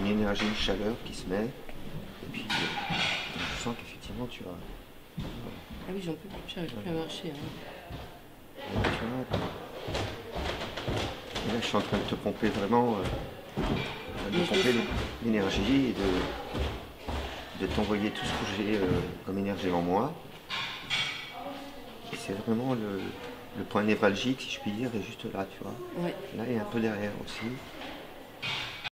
une énergie, une chaleur qui se met. Et puis je sens qu'effectivement tu vas... Ah oui, j'en peux plus, j'arrive plus à marcher. Hein. Et là je suis en train de te pomper vraiment, de pomper l'énergie et de t'envoyer tout ce que j'ai comme énergie en moi. Et c'est vraiment le point névralgique, si je puis dire, est juste là, tu vois. Ouais. Là et un peu derrière aussi.